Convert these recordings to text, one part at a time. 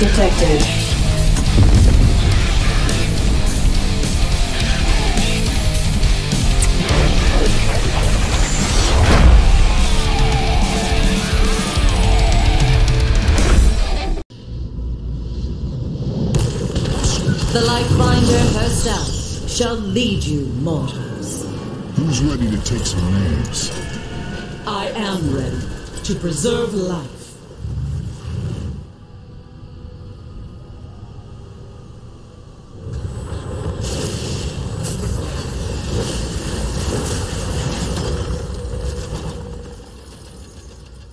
detected. The Lightbinder herself shall lead you, mortals. Who's ready to take some names? I am ready to preserve life.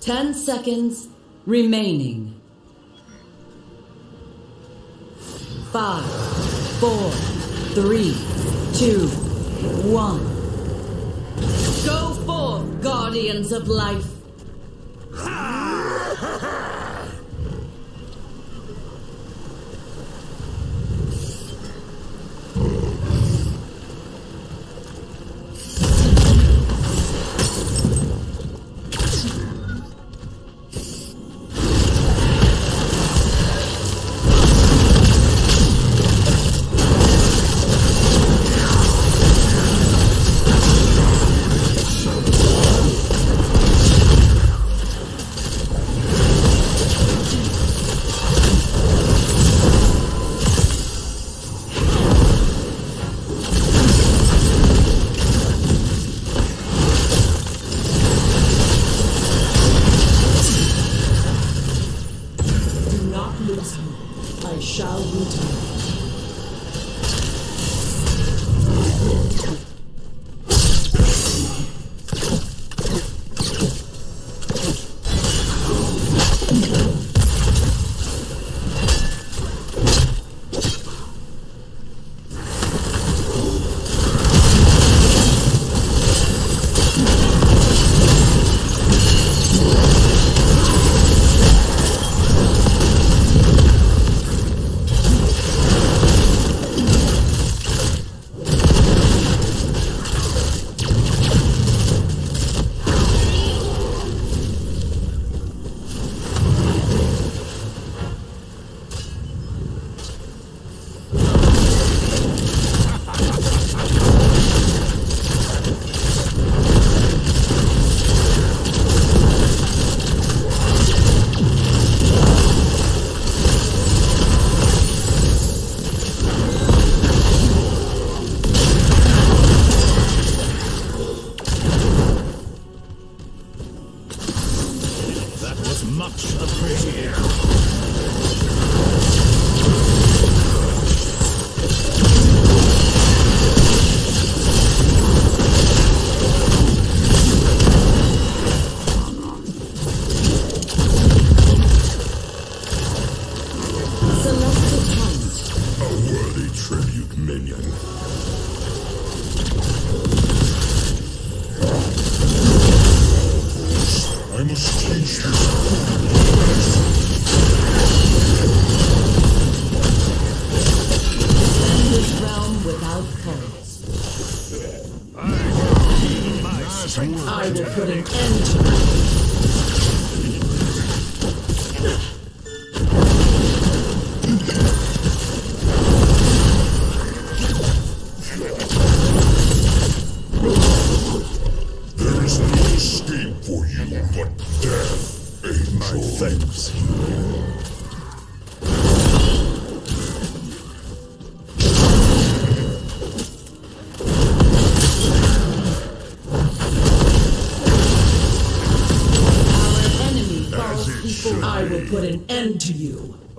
Ten seconds remaining. 5, 4, 3, 2, 1. Go forth, guardians of life.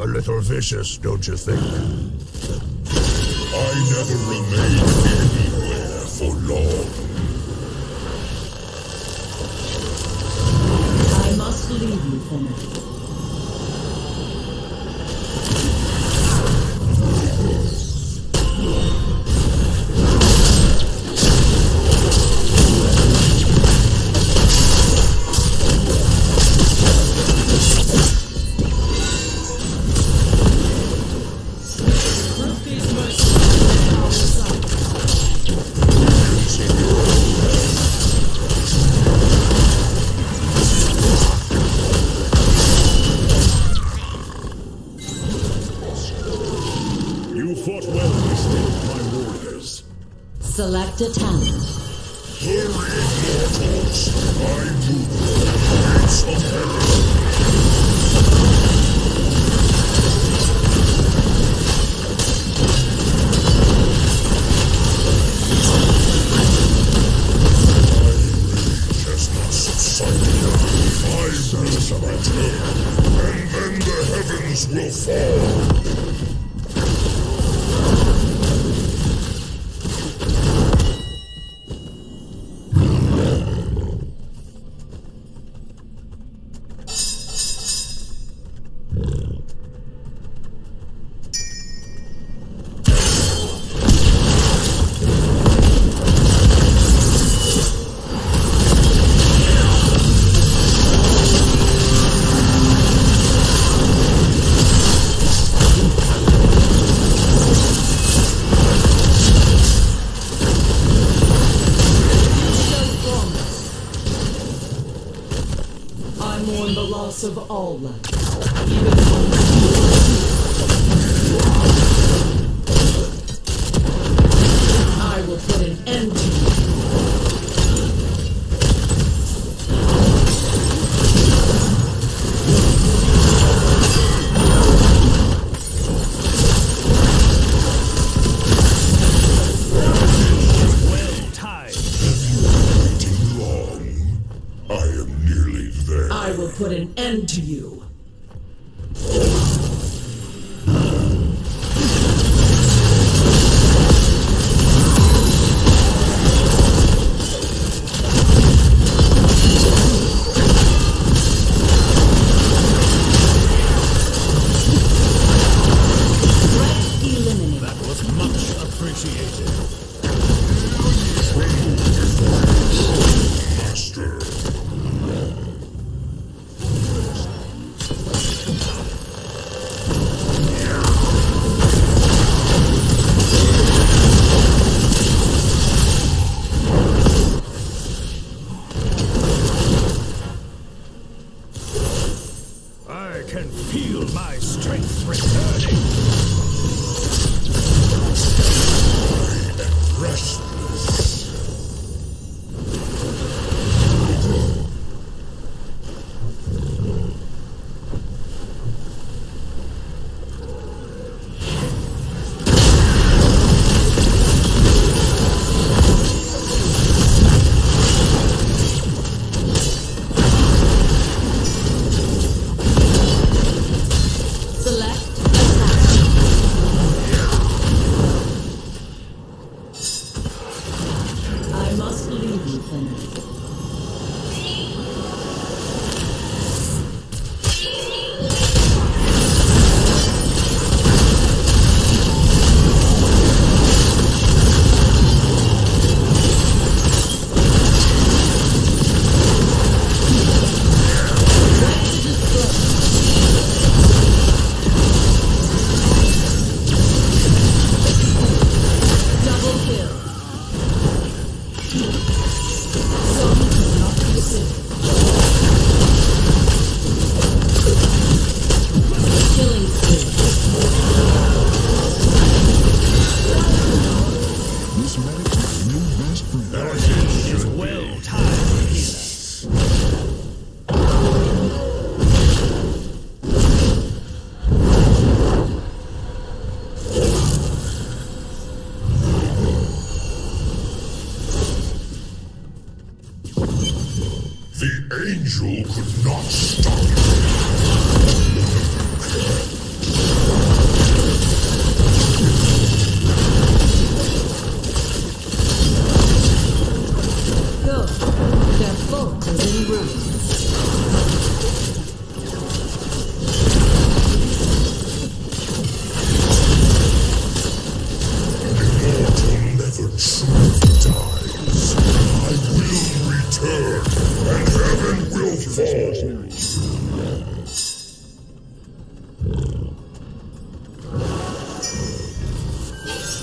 A little vicious, don't you think? I never remain anywhere for long. I must leave you for now. You fought well against my warriors. Select a talent. Hurry, mortals! I rule the gates of heaven. My rage has not subsided. I will submit it, and then the heavens will fall. Of all life, even I will put an end to you. Well tied. Too long. I am nearly there. I will put an end to you.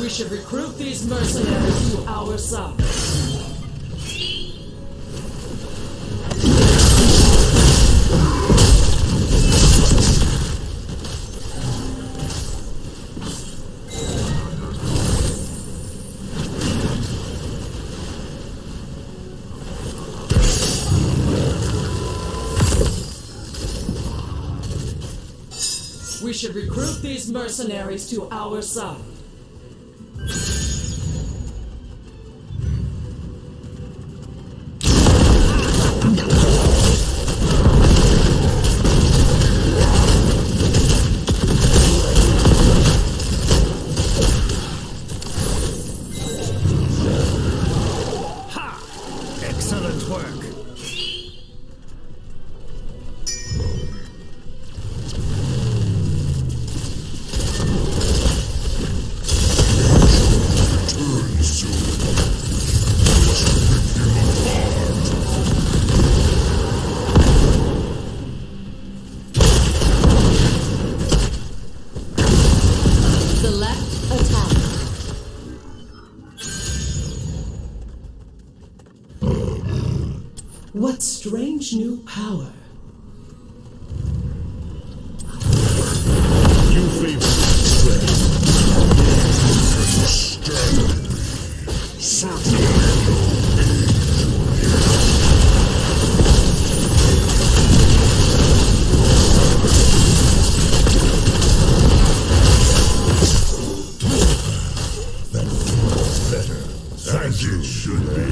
We should recruit these mercenaries to our side. we should recruit these mercenaries to our side. What strange new power. You favor strength. That was better than you should be.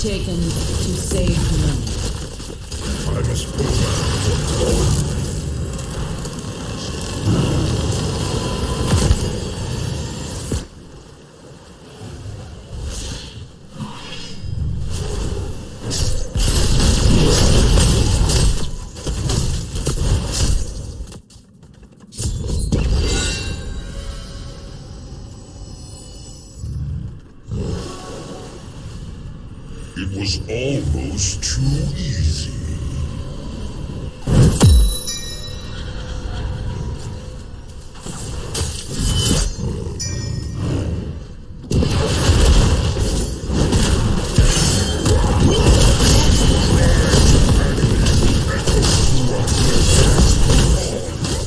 Taken to save none. I must pull It was almost too easy.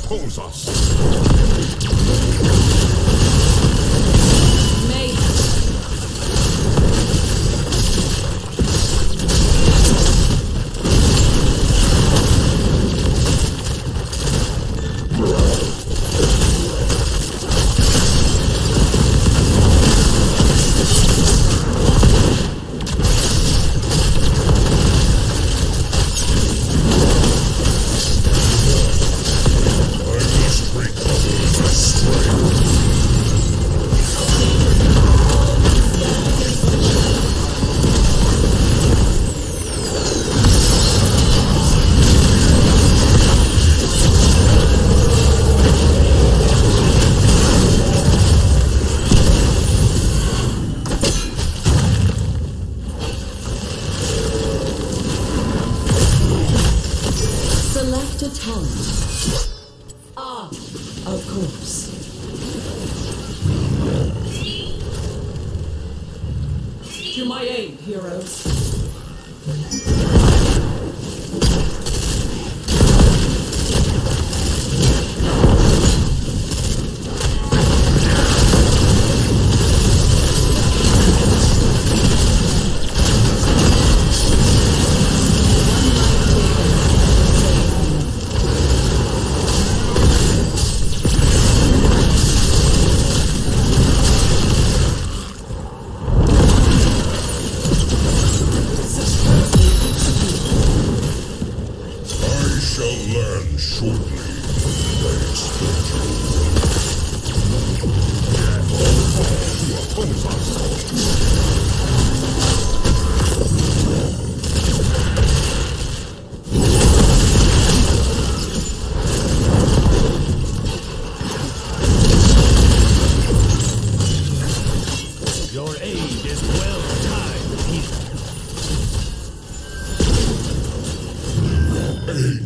Oppose us. Ah, of course. To my aid, heroes.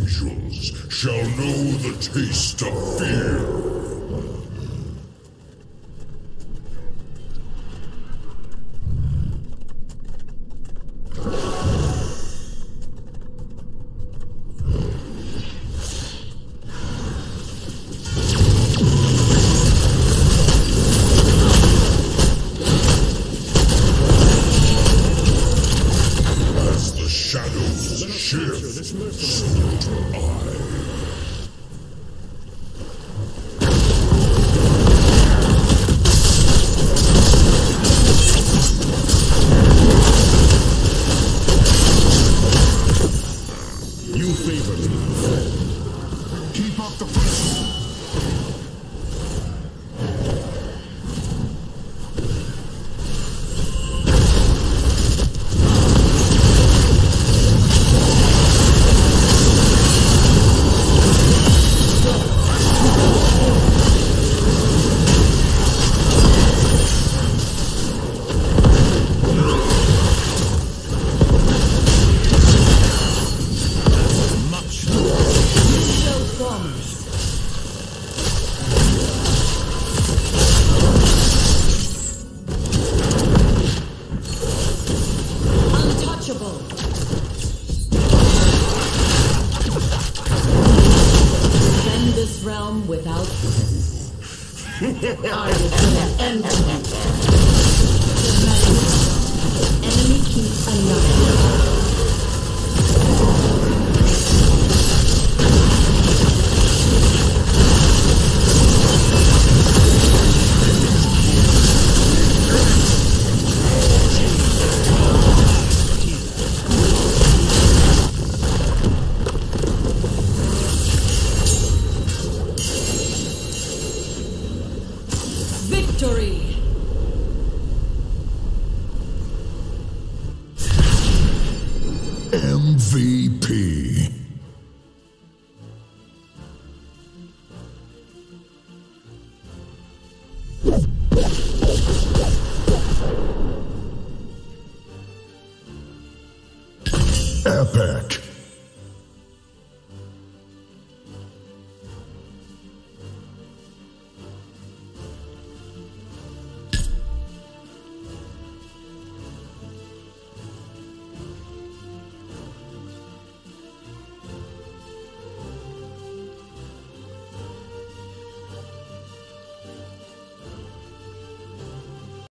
angels shall know the taste of fear. MVP. Epic.